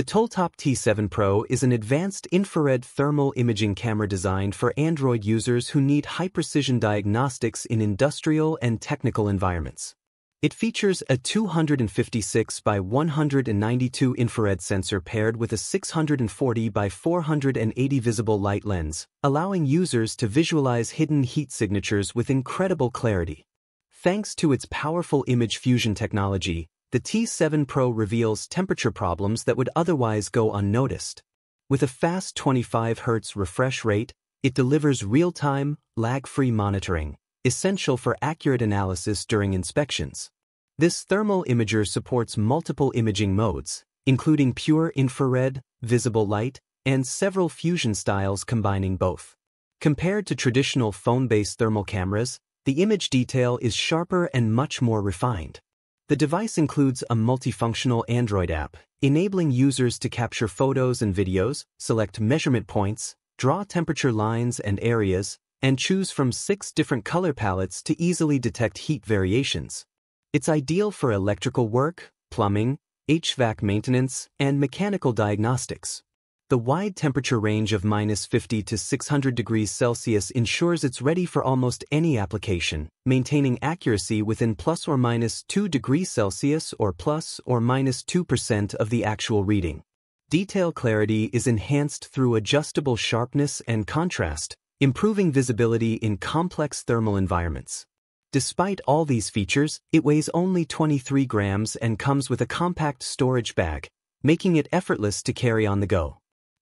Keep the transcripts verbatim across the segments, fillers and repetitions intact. The TOOLTOP T seven Pro is an advanced infrared thermal imaging camera designed for Android users who need high-precision diagnostics in industrial and technical environments. It features a two hundred fifty-six by one hundred ninety-two infrared sensor paired with a six hundred forty by four hundred eighty visible light lens, allowing users to visualize hidden heat signatures with incredible clarity. Thanks to its powerful image fusion technology, the T seven Pro reveals temperature problems that would otherwise go unnoticed. With a fast twenty-five hertz refresh rate, it delivers real-time, lag-free monitoring, essential for accurate analysis during inspections. This thermal imager supports multiple imaging modes, including pure infrared, visible light, and several fusion styles combining both. Compared to traditional phone-based thermal cameras, the image detail is sharper and much more refined. The device includes a multifunctional Android app, enabling users to capture photos and videos, select measurement points, draw temperature lines and areas, and choose from six different color palettes to easily detect heat variations. It's ideal for electrical work, plumbing, H V A C maintenance, and mechanical diagnostics. The wide temperature range of minus fifty to six hundred degrees Celsius ensures it's ready for almost any application, maintaining accuracy within plus or minus two degrees Celsius or plus or minus two percent of the actual reading. Detail clarity is enhanced through adjustable sharpness and contrast, improving visibility in complex thermal environments. Despite all these features, it weighs only twenty-three grams and comes with a compact storage bag, making it effortless to carry on the go.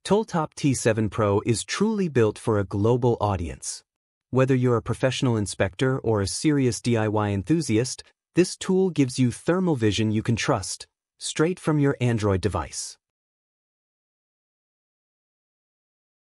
TOOLTOP T seven Pro is truly built for a global audience. Whether you're a professional inspector or a serious D I Y enthusiast, this tool gives you thermal vision you can trust, straight from your Android device.